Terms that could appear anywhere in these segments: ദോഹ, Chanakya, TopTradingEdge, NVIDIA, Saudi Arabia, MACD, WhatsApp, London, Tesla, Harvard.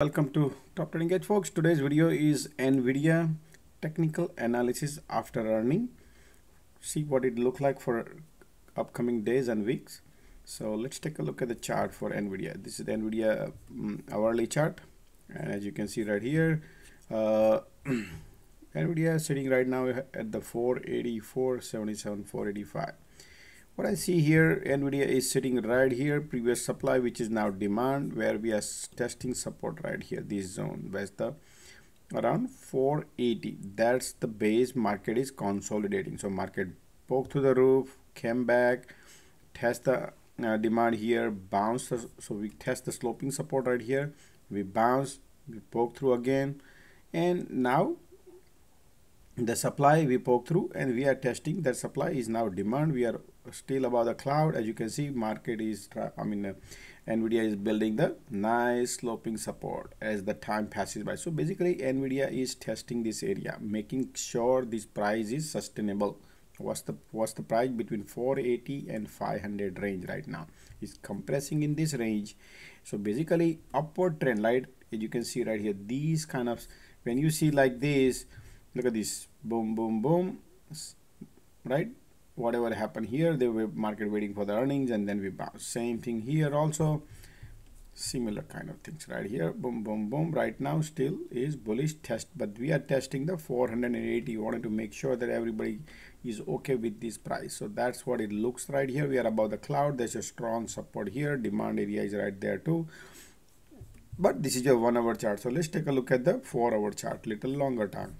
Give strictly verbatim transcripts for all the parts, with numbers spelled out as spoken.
Welcome to Top Trading Edge, folks. Today's video is NVIDIA technical analysis after earning. See what it look like for upcoming days and weeks. So let's take a look at the chart for NVIDIA. This is the NVIDIA um, hourly chart, and as you can see right here, uh, NVIDIA is sitting right now at the four eighty-four seventy-seven, four eighty-five. What I see here, NVIDIA is sitting right here, previous supply, which is now demand, where we are testing support right here, this zone, where's the around four eighty. That's the base market is consolidating. So market poked through the roof, came back, test the uh, demand here, bounced. So we test the sloping support right here. We bounce, we poke through again, and now the supply we poke through, and we are testing that supply is now demand. We are still above the cloud. As you can see, market is I mean uh, NVIDIA is building the nice sloping support as the time passes by. So basically NVIDIA is testing this area, making sure this price is sustainable. What's the what's the price between four eighty and five hundred range right now? It's compressing in this range. So basically upward trend, right? As you can see right here, these kind of, when you see like this, look at this, boom boom boom, right? Whatever happened here, they were market waiting for the earnings, and then we bounce. Same thing here also, similar kind of things right here, boom boom boom. Right now still is bullish test, but we are testing the four eighty. We wanted to make sure that everybody is okay with this price. So that's what it looks right here. We are above the cloud. There's a strong support here, demand area is right there too. But this is your one hour chart, so let's take a look at the four hour chart, little longer time.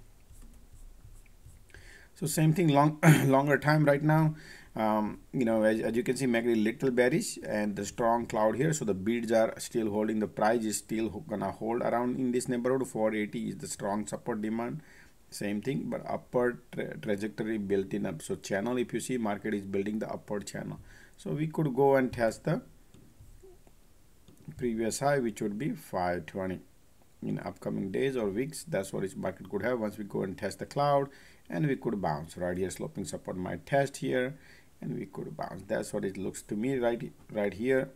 So same thing, long, longer time right now. Um, you know, as, as you can see, M A C D little bearish and the strong cloud here. So the bids are still holding. The price is still gonna hold around in this neighborhood. four eighty is the strong support demand. Same thing, but upward tra trajectory built in up. So channel, if you see, market is building the upward channel. So we could go and test the previous high, which would be five twenty. In upcoming days or weeks, that's what its market could have once we go and test the cloud, and we could bounce right here. Sloping support might test here, and we could bounce. That's what it looks to me right right here.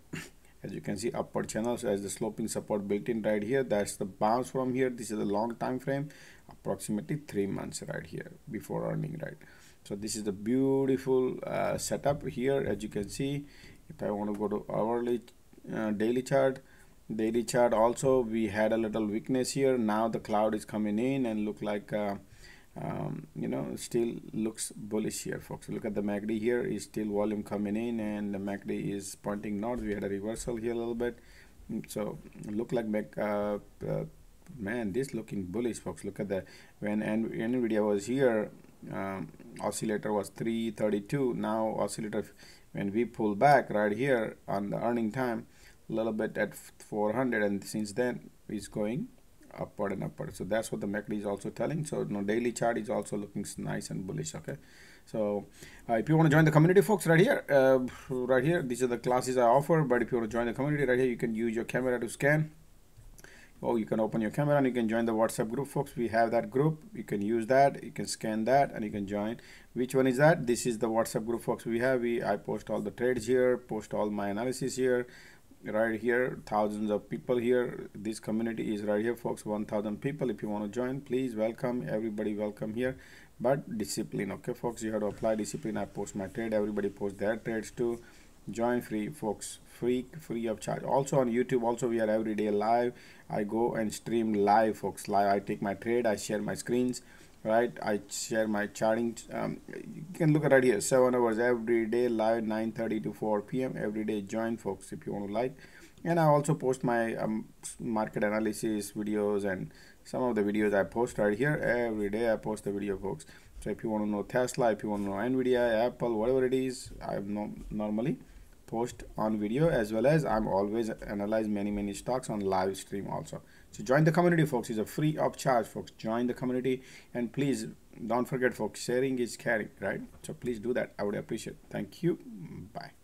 As you can see, upward channels as the sloping support built in right here. That's the bounce from here. This is a long time frame, approximately three months right here before earning, right? So this is the beautiful uh, setup here. As you can see, if I want to go to hourly uh, daily chart, daily chart also, we had a little weakness here. Now the cloud is coming in and look like uh, um, you know, still looks bullish here, folks. Look at the M A C D here, is still volume coming in, and the M A C D is pointing north. We had a reversal here a little bit, so look like Mac, uh, uh, man, this looking bullish, folks. Look at the, when NVIDIA was here, um, oscillator was three thirty-two. Now oscillator, when we pull back right here on the earning time, little bit at four hundred, and since then it's going upward and upward. So that's what the M A C D is also telling. So no, daily chart is also looking nice and bullish. Okay, so uh, if you want to join the community, folks, right here, uh, right here, these are the classes I offer. But if you want to join the community right here, you can use your camera to scan. Oh, you can open your camera and you can join the WhatsApp group, folks. We have that group. You can use that. You can scan that and you can join. Which one is that? This is the WhatsApp group, folks. We have. We I post all the trades here. Post all my analysis here. Right here, thousands of people here. This community is right here, folks. one thousand people. If you want to join, please welcome everybody. Welcome here, but discipline, okay, folks. You have to apply discipline. I post my trade. Everybody posts their trades too. Join free, folks. Free, free of charge. Also on YouTube. Also we are every day live. I go and stream live, folks. Live. I take my trade. I share my screens. Right, I share my charting. Um, you can look at right here, seven hours every day live, nine thirty to four p m every day. Join, folks, if you want to like. And I also post my um, market analysis videos, and some of the videos I post right here every day. I post the video, folks. So if you want to know Tesla, if you want to know NVIDIA, Apple, whatever it is, I no normally post on video, as well as I'm always analyze many many stocks on live stream also. So join the community, folks. It's a free of charge, folks. Join the community, and please don't forget, folks, sharing is caring, right? So please do that. I would appreciate it. Thank you. Bye.